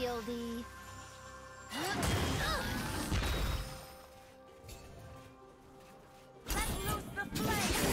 Seal thee. Let loose the flame.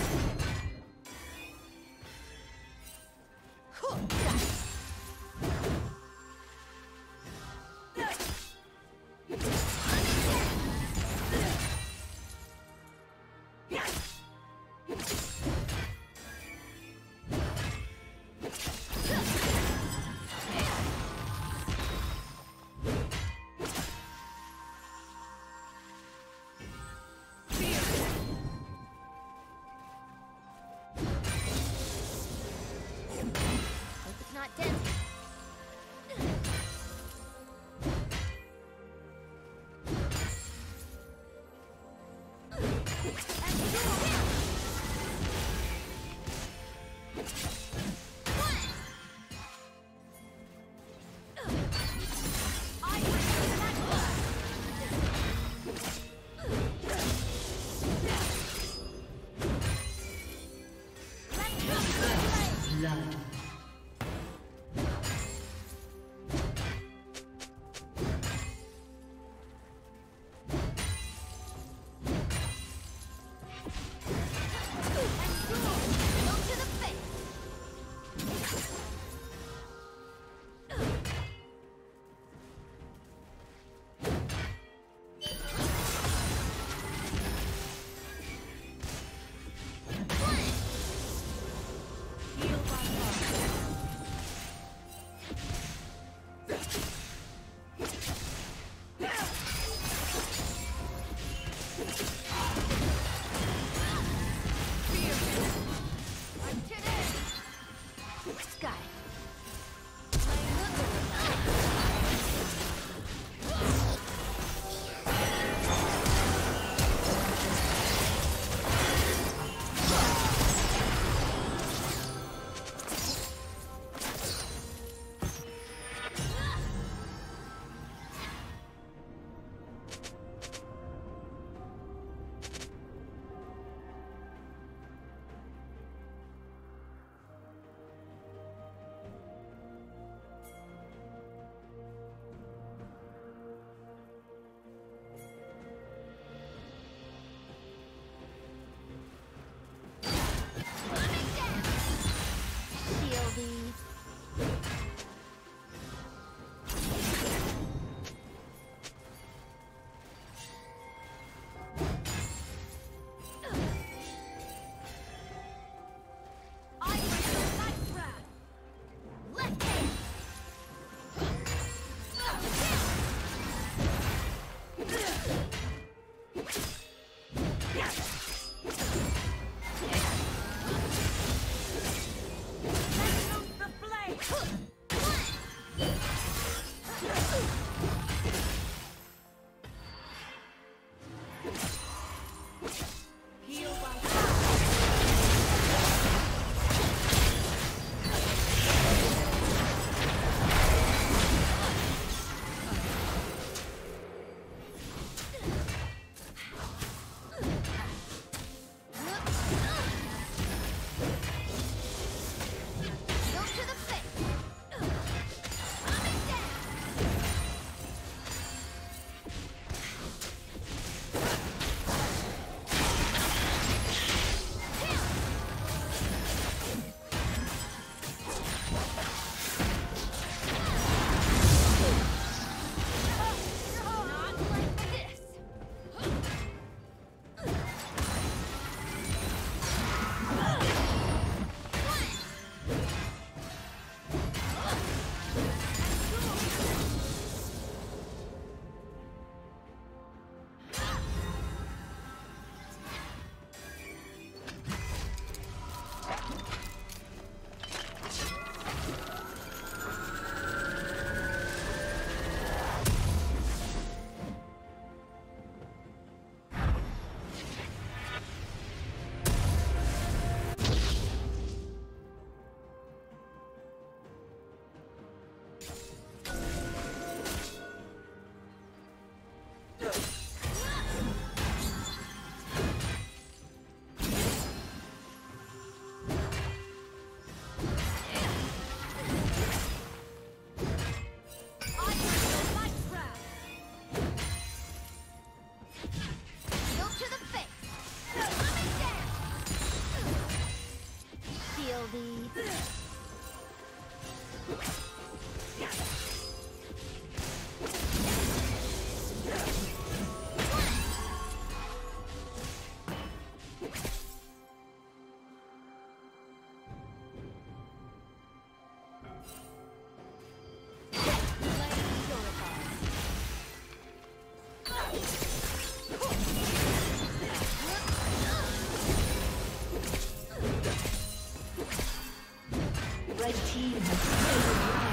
Red team has slain the dragon.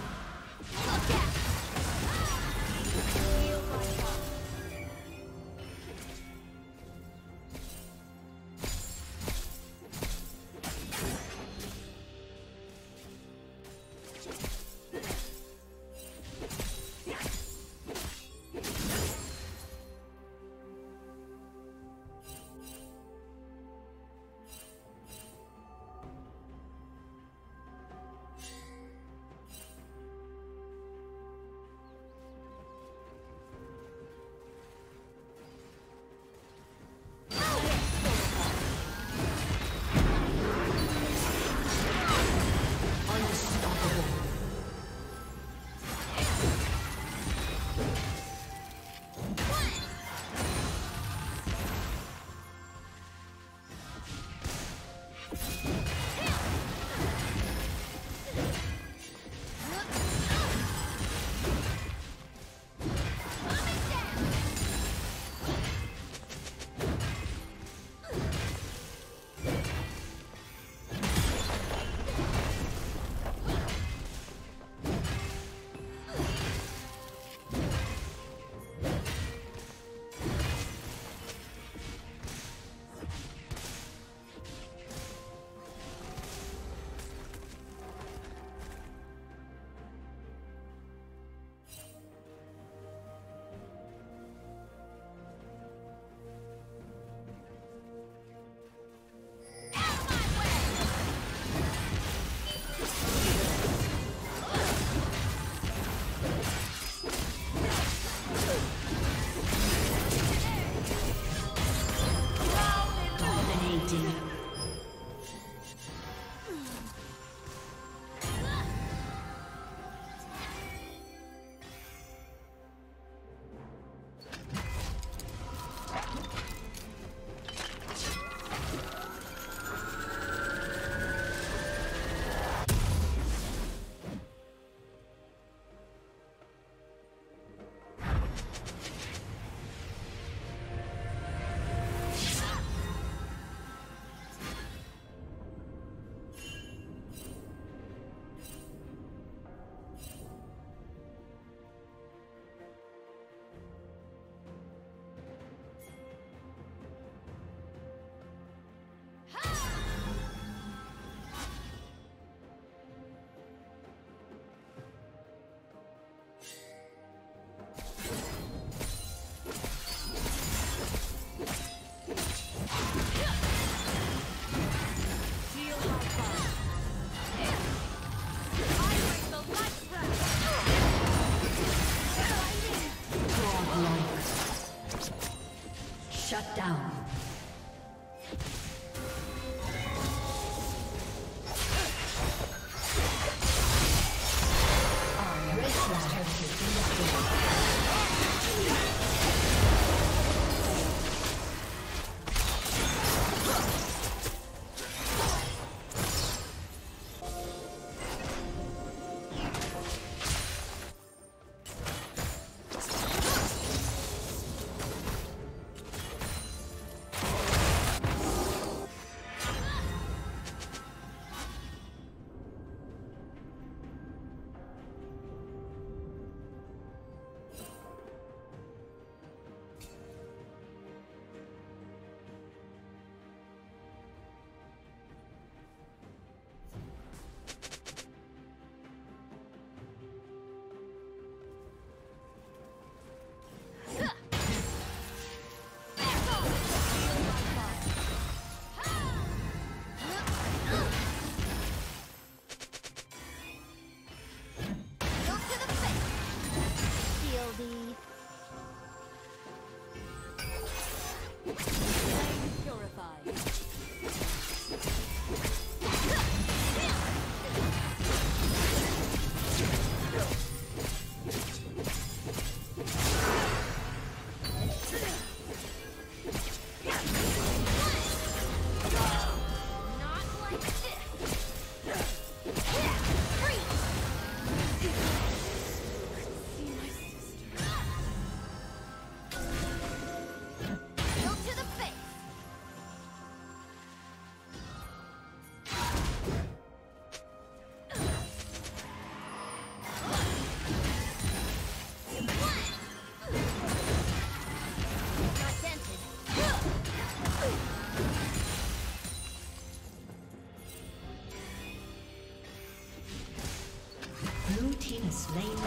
Shut down.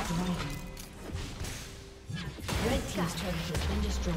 Dragon. Red team's turret has been destroyed.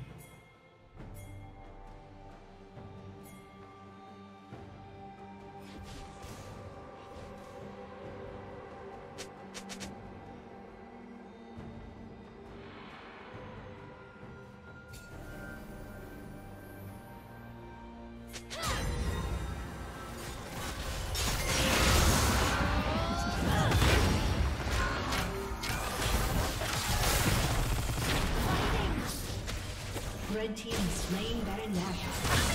Red team slain Baron Nashor.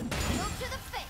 Kill to the face.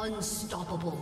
Unstoppable.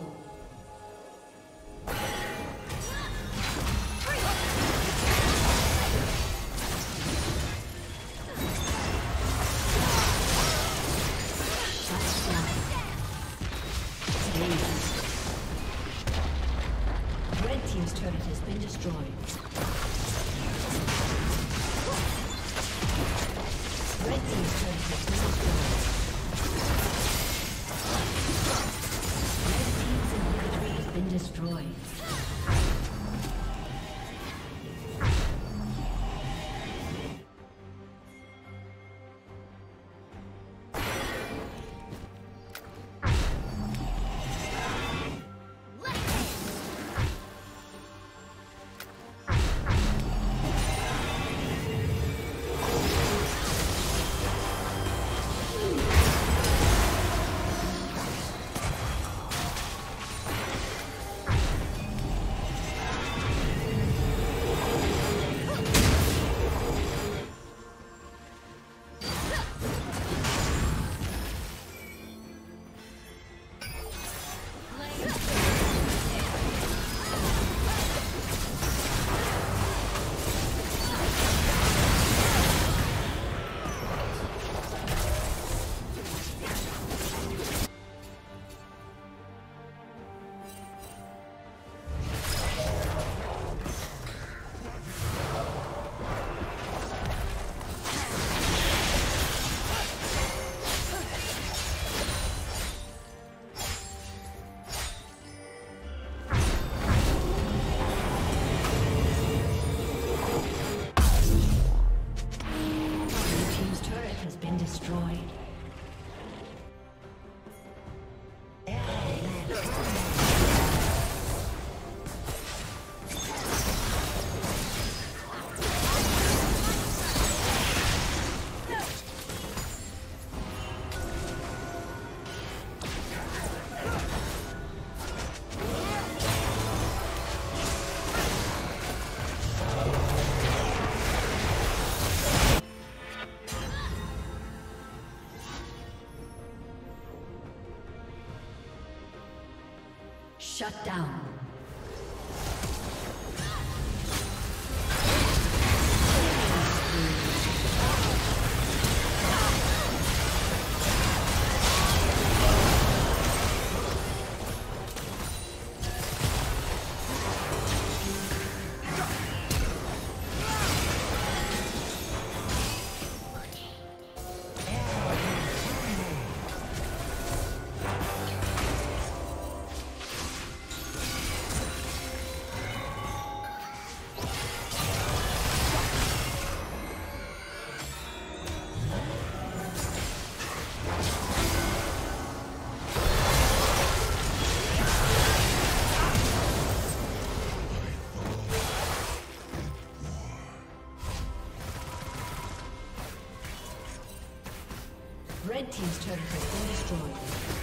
Shut down. Red team's turret has been destroyed.